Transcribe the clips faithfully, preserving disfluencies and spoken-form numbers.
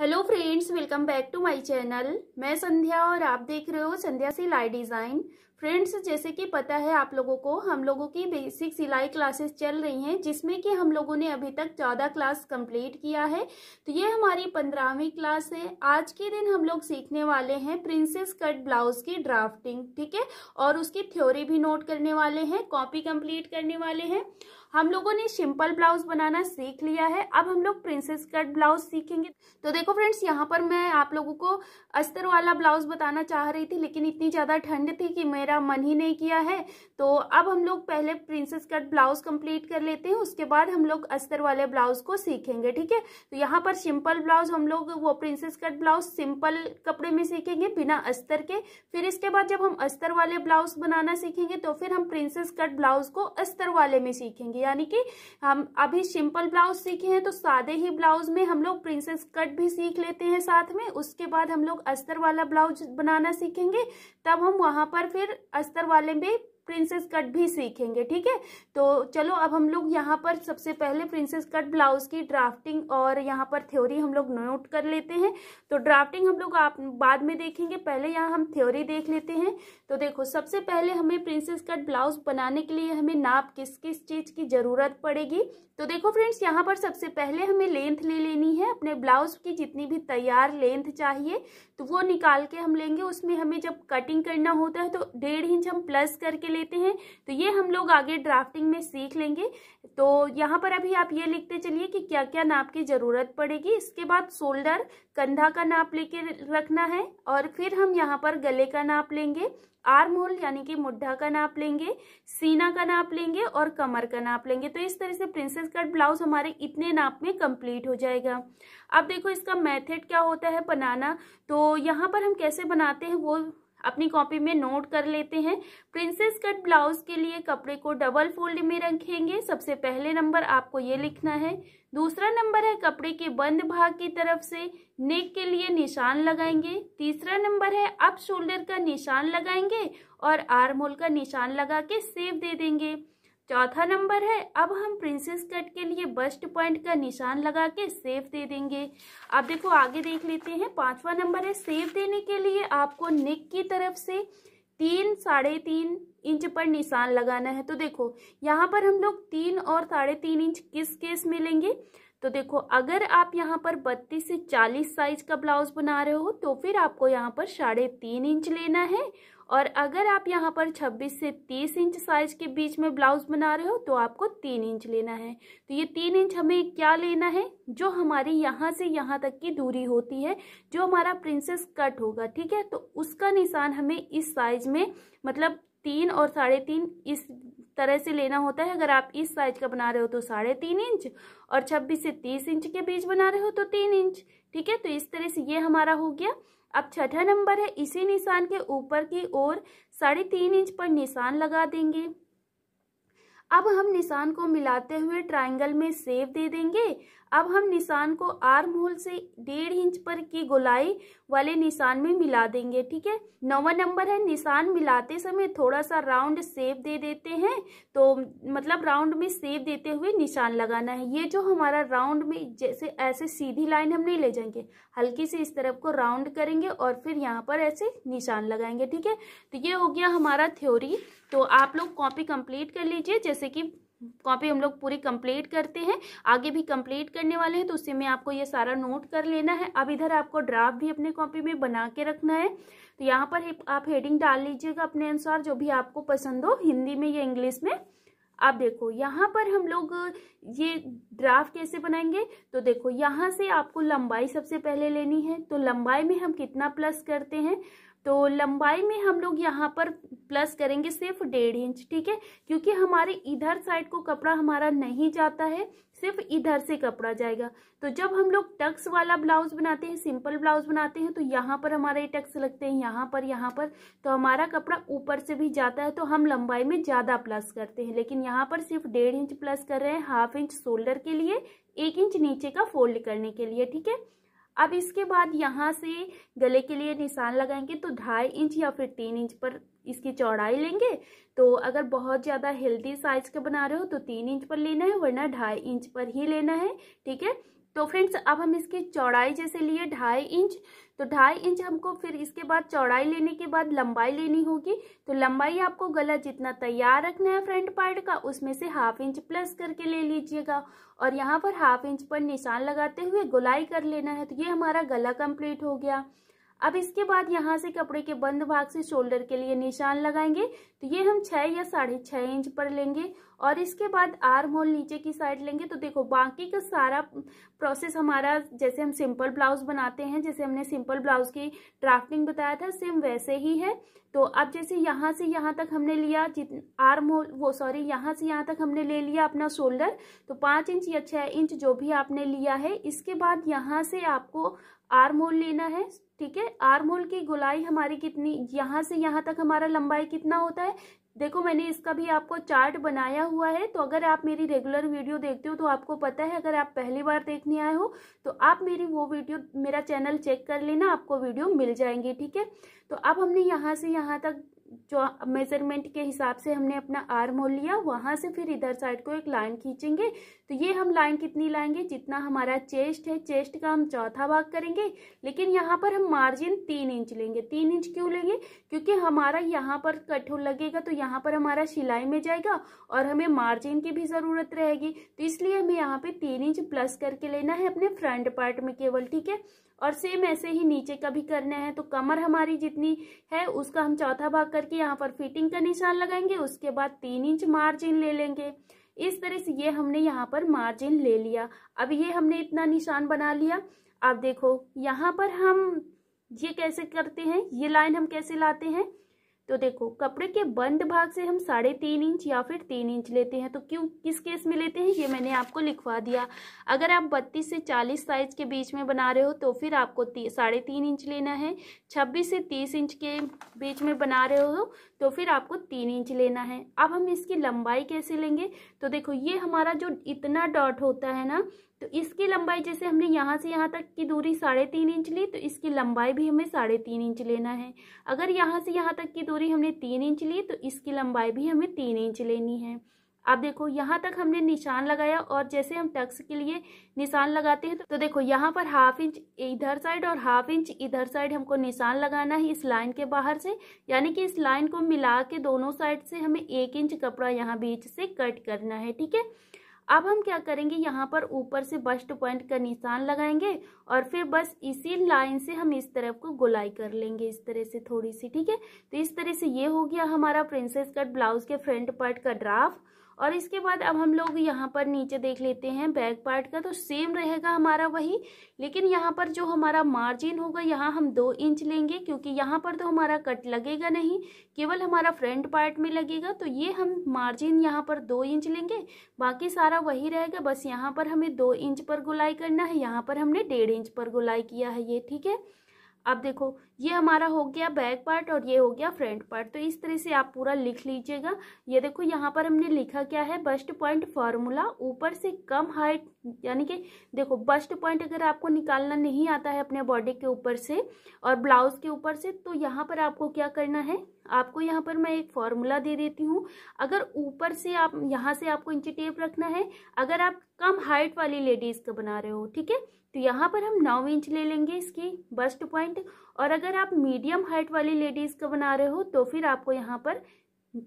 Hello friends, welcome back to my channel. मैं संध्या और आप देख रहे हो संध्या सिलाई डिज़ाइन। फ्रेंड्स, जैसे कि पता है आप लोगों को, हम लोगों की बेसिक सिलाई क्लासेस चल रही हैं, जिसमें कि हम लोगों ने अभी तक चौदह क्लास कंप्लीट किया है। तो ये हमारी पंद्रहवीं क्लास है। आज के दिन हम लोग सीखने वाले हैं प्रिंसेस कट ब्लाउज की ड्राफ्टिंग, ठीक है, और उसकी थ्योरी भी नोट करने वाले हैं, कॉपी कंप्लीट करने वाले हैं। हम लोगों ने सिंपल ब्लाउज बनाना सीख लिया है, अब हम लोग प्रिंसेस कट ब्लाउज सीखेंगे। तो देखो फ्रेंड्स, यहाँ पर मैं आप लोगों को अस्तर वाला ब्लाउज बताना चाह रही थी, लेकिन इतनी ज़्यादा ठंड थी कि मेरा मन ही नहीं किया है। तो अब हम लोग पहले प्रिंसेस कट ब्लाउज कंप्लीट कर लेते हैं, उसके बाद हम लोग अस्तर वाले ब्लाउज को सीखेंगे, ठीक है। तो यहाँ पर सिंपल ब्लाउज हम लोग वो प्रिंसेस कट ब्लाउज सिंपल कपड़े में सीखेंगे बिना अस्तर के। फिर इसके बाद जब हम अस्तर वाले ब्लाउज बनाना सीखेंगे तो फिर हम प्रिंसेस कट ब्लाउज को अस्तर वाले में सीखेंगे। यानी कि हम अभी सिंपल ब्लाउज सीखे हैं, तो सादे ही ब्लाउज में हम लोग प्रिंसेस कट भी सीख लेते हैं साथ में। उसके बाद हम लोग अस्तर वाला ब्लाउज बनाना सीखेंगे, तब हम वहां पर फिर अस्तर वाले में प्रिंसेस कट भी सीखेंगे, ठीक है। तो चलो अब हम लोग यहाँ पर सबसे पहले प्रिंसेस कट ब्लाउज की ड्राफ्टिंग और यहाँ पर थ्योरी हम लोग नोट कर लेते हैं। तो ड्राफ्टिंग हम लोग आप बाद में देखेंगे, पहले यहाँ हम थ्योरी देख लेते हैं। तो देखो, सबसे पहले हमें प्रिंसेस कट ब्लाउज बनाने के लिए हमें नाप किस किस चीज़ की ज़रूरत पड़ेगी। तो देखो फ्रेंड्स, यहाँ पर सबसे पहले हमें लेंथ ले लेनी है। अपने ब्लाउज की जितनी भी तैयार लेंथ चाहिए तो वो निकाल के हम लेंगे। उसमें हमें जब कटिंग करना होता है तो डेढ़ इंच हम प्लस करके लेते हैं। तो ये हम लोग आगे ड्राफ्टिंग में सीख लेंगे। तो यहाँ पर अभी आप ये लिखते चलिए कि क्या क्या नाप की ज़रूरत पड़ेगी। इसके बाद शोल्डर, कंधा का नाप लेके रखना है, और फिर हम यहाँ पर गले का नाप लेंगे, आर्म होल यानी कि मुड्ढा का नाप लेंगे, सीना का नाप लेंगे और कमर का नाप लेंगे। तो इस तरह से प्रिंसेस कट ब्लाउज हमारे इतने नाप में कंप्लीट हो जाएगा। अब देखो इसका मेथड क्या होता है बनाना। तो यहाँ पर हम कैसे बनाते हैं वो अपनी कॉपी में नोट कर लेते हैं। प्रिंसेस कट ब्लाउज के लिए कपड़े को डबल फोल्ड में रखेंगे। सबसे पहले नंबर आपको ये लिखना है। दूसरा नंबर है कपड़े के बंद भाग की तरफ से नेक के लिए निशान लगाएंगे। तीसरा नंबर है अप शोल्डर का निशान लगाएंगे और आर्म होल का निशान लगा के सेव दे देंगे। चौथा नंबर है अब हम प्रिंसेस कट के लिए बस्ट पॉइंट का निशान लगा के सेव दे देंगे। अब देखो आगे देख लेते हैं। पांचवा नंबर है सेव देने के लिए आपको नेक की तरफ से तीन साढ़े तीन इंच पर निशान लगाना है। तो देखो यहाँ पर हम लोग तीन और साढ़े तीन इंच किस केस में लेंगे। तो देखो अगर आप यहाँ पर बत्तीस से चालीस साइज का ब्लाउज बना रहे हो तो फिर आपको यहाँ पर साढ़े तीन इंच लेना है, और अगर आप यहाँ पर छब्बीस से तीस इंच साइज के बीच में ब्लाउज बना रहे हो तो आपको तीन इंच लेना है। तो ये तीन इंच हमें क्या लेना है, जो हमारी यहाँ से यहाँ तक की दूरी होती है जो हमारा प्रिंसेस कट होगा, ठीक है। तो उसका निशान हमें इस साइज में, मतलब तीन और साढ़े तीन इस तरह से लेना होता है। अगर आप इस साइज का बना रहे हो तो साढ़े तीन इंच, और छब्बीस से तीस इंच के बीच बना रहे हो तो तीन इंच, ठीक है। तो इस तरह से ये हमारा हो गया। अब छठा नंबर है इसी निशान के ऊपर की ओर साढ़े तीन इंच पर निशान लगा देंगे। अब हम निशान को मिलाते हुए ट्रायंगल में सेव दे देंगे। अब हम निशान को आर्म होल से डेढ़ इंच पर की गोलाई वाले निशान में मिला देंगे, ठीक है। नौवां नंबर है निशान मिलाते समय थोड़ा सा राउंड सेव दे देते हैं। तो मतलब राउंड में सेव देते हुए निशान लगाना है। ये जो हमारा राउंड में जैसे ऐसे सीधी लाइन हम नहीं ले जाएंगे, हल्की से इस तरफ को राउंड करेंगे और फिर यहाँ पर ऐसे निशान लगाएंगे, ठीक है। तो ये हो गया हमारा थ्योरी। तो आप लोग कॉपी कंप्लीट कर लीजिए। जैसे कि कॉपी हम लोग पूरी कंप्लीट करते हैं, आगे भी कंप्लीट करने वाले हैं, तो उससे में आपको ये सारा नोट कर लेना है। अब इधर आपको ड्राफ्ट भी अपने कॉपी में बना के रखना है। तो यहाँ पर आप हेडिंग डाल लीजिएगा अपने अनुसार, जो भी आपको पसंद हो, हिंदी में या इंग्लिश में। आप देखो यहाँ पर हम लोग ये ड्राफ्ट कैसे बनाएंगे। तो देखो यहाँ से आपको लंबाई सबसे पहले लेनी है। तो लंबाई में हम कितना प्लस करते हैं, तो लंबाई में हम लोग यहाँ पर प्लस करेंगे सिर्फ डेढ़ इंच, ठीक है, क्योंकि हमारे इधर साइड को कपड़ा हमारा नहीं जाता है, सिर्फ इधर से कपड़ा जाएगा। तो जब हम लोग टक्स वाला ब्लाउज बनाते हैं, सिंपल ब्लाउज बनाते हैं, तो यहाँ पर हमारे टक्स लगते हैं, यहाँ पर, यहाँ पर, तो हमारा कपड़ा ऊपर से भी जाता है, तो हम लंबाई में ज़्यादा प्लस करते हैं। लेकिन यहाँ पर सिर्फ डेढ़ इंच प्लस कर रहे हैं, हाफ इंच शोल्डर के लिए, एक इंच नीचे का फोल्ड करने के लिए, ठीक है। अब इसके बाद यहाँ से गले के लिए निशान लगाएंगे। तो ढाई इंच या फिर तीन इंच पर इसकी चौड़ाई लेंगे। तो अगर बहुत ज़्यादा हेल्दी साइज का बना रहे हो तो तीन इंच पर लेना है, वरना ढाई इंच पर ही लेना है, ठीक है। तो फ्रेंड्स अब हम इसकी चौड़ाई जैसे लिए ढाई इंच, तो ढाई इंच हमको फिर इसके बाद चौड़ाई लेने के बाद लंबाई लेनी होगी। तो लंबाई आपको गला जितना तैयार रखना है फ्रंट पार्ट का उसमें से हाफ इंच प्लस करके ले लीजिएगा और यहाँ पर हाफ इंच पर निशान लगाते हुए गोलाई कर लेना है। तो ये हमारा गला कंप्लीट हो गया। अब इसके बाद यहाँ से कपड़े के बंद भाग से शोल्डर के लिए निशान लगाएंगे, तो ये हम छः या साढ़े छः इंच पर लेंगे और इसके बाद आर्म होल नीचे की साइड लेंगे। तो देखो बाकी का सारा प्रोसेस हमारा जैसे हम सिंपल ब्लाउज बनाते हैं, जैसे हमने सिंपल ब्लाउज की ड्राफ्टिंग बताया था सेम वैसे ही है। तो अब जैसे यहाँ से यहाँ तक हमने लिया जित आर्म होल वो सॉरी यहाँ से यहाँ तक हमने ले लिया अपना शोल्डर, तो पाँच इंच या छः इंच जो भी आपने लिया है। इसके बाद यहाँ से आपको आर्म होल लेना है, ठीक है। आर्म होल की गोलाई हमारी कितनी, यहाँ से यहाँ तक हमारा लंबाई कितना होता है, देखो मैंने इसका भी आपको चार्ट बनाया हुआ है। तो अगर आप मेरी रेगुलर वीडियो देखते हो तो आपको पता है, अगर आप पहली बार देखने आए हो तो आप मेरी वो वीडियो मेरा चैनल चेक कर लेना, आपको वीडियो मिल जाएंगी, ठीक है। तो अब हमने यहाँ से यहाँ तक जो मेजरमेंट के हिसाब से हमने अपना आर्म होल लिया, वहाँ से फिर इधर साइड को एक लाइन खींचेंगे। तो ये हम लाइन कितनी लाएंगे, जितना हमारा चेस्ट है, चेस्ट का हम चौथा भाग करेंगे, लेकिन यहाँ पर हम मार्जिन तीन इंच लेंगे। तीन इंच क्यों लेंगे, क्योंकि हमारा यहाँ पर कट लगेगा तो यहाँ पर हमारा सिलाई में जाएगा और हमें मार्जिन की भी ज़रूरत रहेगी, तो इसलिए हमें यहाँ पर तीन इंच प्लस करके लेना है अपने फ्रंट पार्ट में केवल, ठीक है। और सेम ऐसे ही नीचे का भी करना है। तो कमर हमारी जितनी है उसका हम चौथा भाग करके यहाँ पर फिटिंग का निशान लगाएंगे, उसके बाद तीन इंच मार्जिन ले लेंगे। इस तरह से ये हमने यहाँ पर मार्जिन ले लिया। अब ये हमने इतना निशान बना लिया। अब देखो यहाँ पर हम ये कैसे करते हैं, ये लाइन हम कैसे लाते हैं। तो देखो कपड़े के बंद भाग से हम साढ़े तीन इंच या फिर तीन इंच लेते हैं। तो क्यों किस केस में लेते हैं ये मैंने आपको लिखवा दिया। अगर आप बत्तीस से चालीस साइज के बीच में बना रहे हो तो फिर आपको साढ़े तीन इंच लेना है, छब्बीस से तीस इंच के बीच में बना रहे हो तो फिर आपको तीन इंच लेना है। अब हम इसकी लंबाई कैसे लेंगे, तो देखो ये हमारा जो इतना डॉट होता है ना, तो इसकी लंबाई जैसे हमने यहाँ से यहाँ तक की दूरी साढ़े तीन इंच ली, तो इसकी लंबाई भी हमें साढ़े तीन इंच लेना है। अगर यहाँ से यहाँ तक की दूरी हमने तीन इंच ली तो इसकी लंबाई भी हमें तीन इंच लेनी है। अब देखो यहाँ तक हमने निशान लगाया और जैसे हम टक्स के लिए निशान लगाते हैं तो देखो यहाँ पर हाफ इंच इधर साइड और हाफ इंच इधर साइड हमको निशान लगाना है इस लाइन के बाहर से, यानी कि इस लाइन को मिला के दोनों साइड से हमें एक इंच कपड़ा यहाँ बीच से कट करना है, ठीक है। अब हम क्या करेंगे, यहाँ पर ऊपर से बस्ट पॉइंट का निशान लगाएंगे और फिर बस इसी लाइन से हम इस तरफ को गोलाई कर लेंगे, इस तरह से थोड़ी सी, ठीक है। तो इस तरह से ये हो गया हमारा प्रिंसेस कट ब्लाउज के फ्रंट पार्ट का ड्राफ्ट। और इसके बाद अब हम लोग यहाँ पर नीचे देख लेते हैं बैक पार्ट का। तो सेम रहेगा हमारा वही, लेकिन यहाँ पर जो हमारा मार्जिन होगा यहाँ हम दो इंच लेंगे, क्योंकि यहाँ पर तो हमारा कट लगेगा नहीं, केवल हमारा फ्रंट पार्ट में लगेगा। तो ये हम मार्जिन यहाँ पर दो इंच लेंगे, बाकी सारा वही रहेगा, बस यहाँ पर हमें दो इंच पर गोलाई करना है, यहाँ पर हमने डेढ़ इंच पर गोलाई किया है ये, ठीक है। अब देखो ये हमारा हो गया बैक पार्ट और ये हो गया फ्रंट पार्ट। तो इस तरह से आप पूरा लिख लीजिएगा। ये देखो यहाँ पर हमने लिखा क्या है, बस्ट पॉइंट फार्मूला, ऊपर से कम हाइट, यानी कि देखो बस्ट पॉइंट अगर आपको निकालना नहीं आता है अपने बॉडी के ऊपर से और ब्लाउज के ऊपर से, तो यहाँ पर आपको क्या करना है, आपको यहाँ पर मैं एक फॉर्मूला दे देती हूँ। अगर ऊपर से आप यहाँ से आपको इंची टेप रखना है, अगर आप कम हाइट वाली लेडीज़ का बना रहे हो, ठीक है, तो यहाँ पर हम नौ इंच ले लेंगे इसकी बस्ट पॉइंट। और अगर आप मीडियम हाइट वाली लेडीज़ का बना रहे हो तो फिर आपको यहाँ पर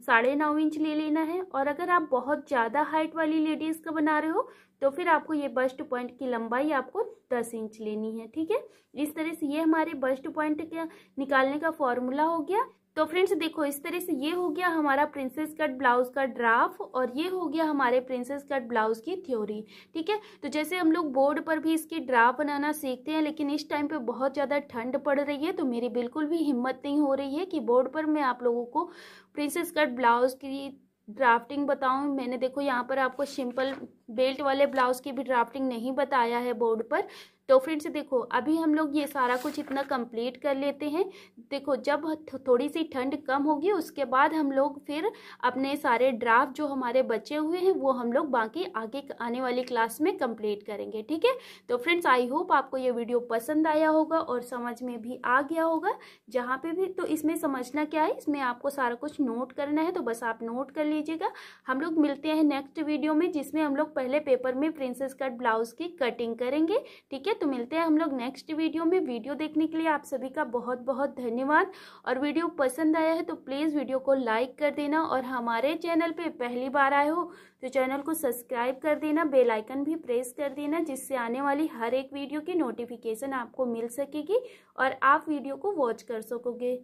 साढ़े नौ इंच ले लेना है। और अगर आप बहुत ज़्यादा हाइट वाली लेडीज़ का बना रहे हो तो फिर आपको ये बस्ट पॉइंट की लंबाई आपको दस इंच लेनी है, ठीक है। इस तरह से ये हमारे बस्ट पॉइंट का निकालने का फॉर्मूला हो गया। तो फ्रेंड्स देखो इस तरह से ये हो गया हमारा प्रिंसेस कट ब्लाउज का ड्राफ्ट और ये हो गया हमारे प्रिंसेस कट ब्लाउज की थ्योरी, ठीक है। तो जैसे हम लोग बोर्ड पर भी इसकी ड्राफ्ट बनाना सीखते हैं, लेकिन इस टाइम पे बहुत ज़्यादा ठंड पड़ रही है तो मेरी बिल्कुल भी हिम्मत नहीं हो रही है कि बोर्ड पर मैं आप लोगों को प्रिंसेस कट ब्लाउज की ड्राफ्टिंग बताऊं। मैंने देखो यहाँ पर आपको सिंपल बेल्ट वाले ब्लाउज की भी ड्राफ्टिंग नहीं बताया है बोर्ड पर, तो फ्रेंड्स देखो अभी हम लोग ये सारा कुछ इतना कंप्लीट कर लेते हैं। देखो जब थोड़ी सी ठंड कम होगी उसके बाद हम लोग फिर अपने सारे ड्राफ्ट जो हमारे बचे हुए हैं वो हम लोग बाकी आगे आने वाली क्लास में कंप्लीट करेंगे, ठीक है। तो फ्रेंड्स आई होप आपको ये वीडियो पसंद आया होगा और समझ में भी आ गया होगा जहाँ पे भी। तो इसमें समझना क्या है, इसमें आपको सारा कुछ नोट करना है, तो बस आप नोट कर लीजिएगा। हम लोग मिलते हैं नेक्स्ट वीडियो में जिसमें हम लोग पहले पेपर में प्रिंसेस कट ब्लाउज की कटिंग करेंगे, ठीक है। तो मिलते हैं हम लोग नेक्स्ट वीडियो में। वीडियो देखने के लिए आप सभी का बहुत बहुत धन्यवाद, और वीडियो पसंद आया है तो प्लीज़ वीडियो को लाइक कर देना, और हमारे चैनल पे पहली बार आए हो तो चैनल को सब्सक्राइब कर देना, बेल आइकन भी प्रेस कर देना, जिससे आने वाली हर एक वीडियो की नोटिफिकेशन आपको मिल सकेगी और आप वीडियो को वॉच कर सकोगे।